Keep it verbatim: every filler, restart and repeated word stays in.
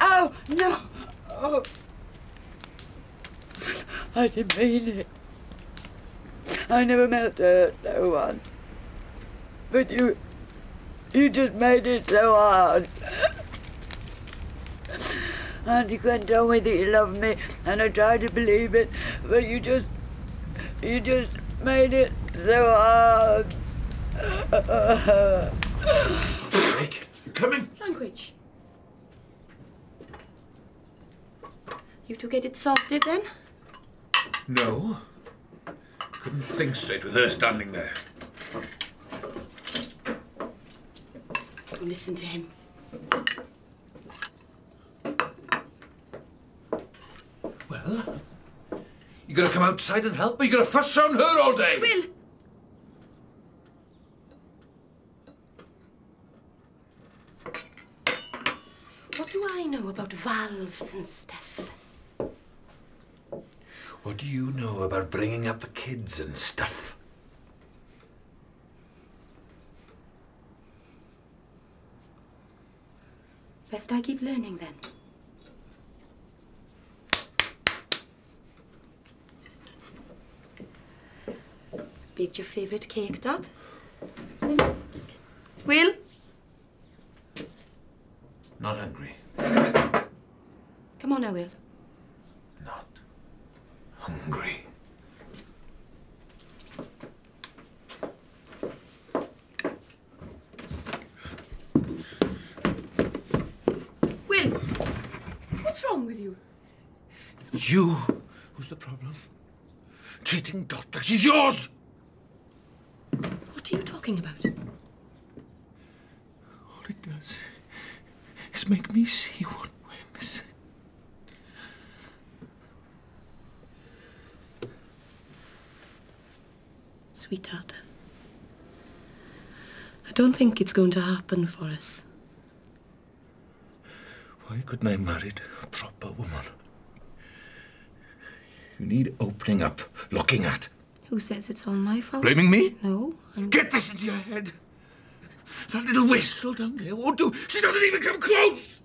Oh, no. Oh. I didn't mean it. I never meant to hurt no one. But you, you just made it so hard. And you can't tell me that you love me, and I try to believe it, but you just, you just made it so hard. Frank, you coming? Language. You two get it sorted then? No. Couldn't think straight with her standing there. Don't listen to him. Well? You gonna come outside and help me? You gonna fuss around her all day? I will. What do I know about valves and stuff? What do you know about bringing up kids and stuff? Best I keep learning then. Baked your favourite cake, Dot. Mm. Will? Not hungry. Come on, I will. Not hungry. Will, what's wrong with you? It's you who's the problem. Treating Dot like she's yours! What are you talking about? All it does is make me see what we're missing. Sweetheart, I don't think it's going to happen for us. Why couldn't I marry a proper woman? You need opening up, looking at. Who says it's all my fault? Blaming me? No. I'm... Get this into your head. That little whistle down there won't do. She doesn't even come close.